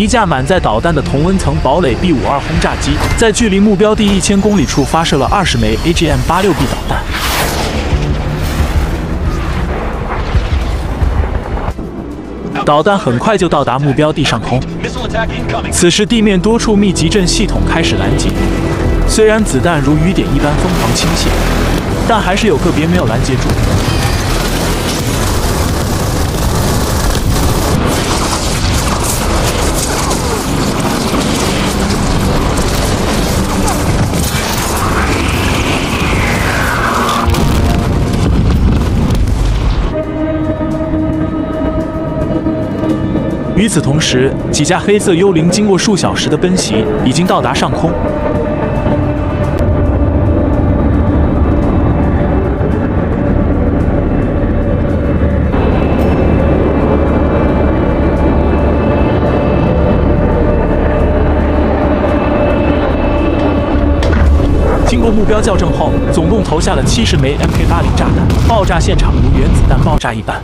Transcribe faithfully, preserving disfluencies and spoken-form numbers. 一架满载导弹的同温层堡垒 B 五十二 轰炸机，在距离目标地一千公里处发射了二十枚 A G M 八十六 B 导弹。导弹很快就到达目标地上空，此时地面多处密集阵系统开始拦截。虽然子弹如雨点一般疯狂倾泻，但还是有个别没有拦截住。 与此同时，几架黑色幽灵经过数小时的奔袭，已经到达上空。经过目标校正后，总共投下了七十枚 M K 八十炸弹，爆炸现场如原子弹爆炸一般。